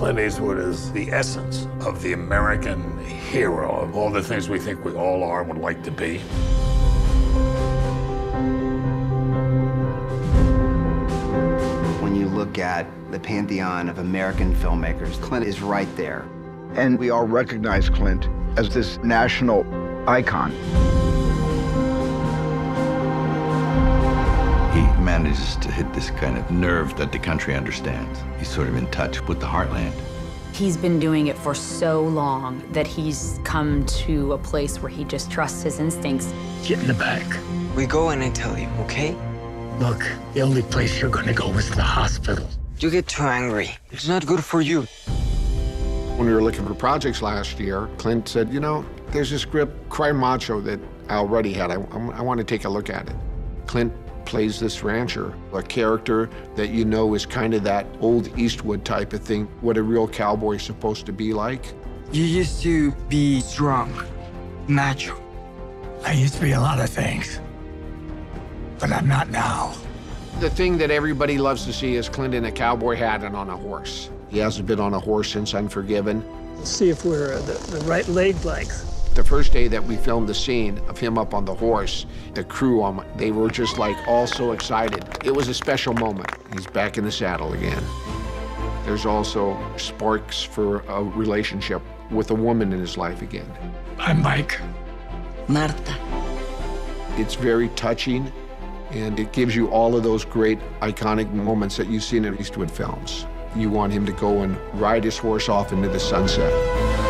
Clint Eastwood is the essence of the American hero, of all the things we think we all are and would like to be. When you look at the pantheon of American filmmakers, Clint is right there. And we all recognize Clint as this national icon. He manages to hit this kind of nerve that the country understands. He's sort of in touch with the heartland. He's been doing it for so long that he's come to a place where he just trusts his instincts. Get in the back. We go in and tell you, okay? Look, the only place you're gonna go is the hospital. You get too angry. It's not good for you. When we were looking for projects last year, Clint said, you know, there's this script, Cry Macho, that I already had. I want to take a look at it. Clint plays this rancher, a character that you know is kind of that old Eastwood type of thing, what a real cowboy is supposed to be like. You used to be strong, macho. I used to be a lot of things, but I'm not now. The thing that everybody loves to see is Clint in a cowboy hat and on a horse. He hasn't been on a horse since Unforgiven. Let's see if we're the right leg length. The first day that we filmed the scene of him up on the horse, the crew, they were just like all so excited. It was a special moment. He's back in the saddle again. There's also sparks for a relationship with a woman in his life again. I'm Mike. Marta. It's very touching, and it gives you all of those great iconic moments that you've seen in Eastwood films. You want him to go and ride his horse off into the sunset.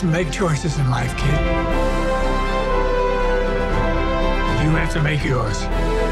To make choices in life, kid. You have to make yours.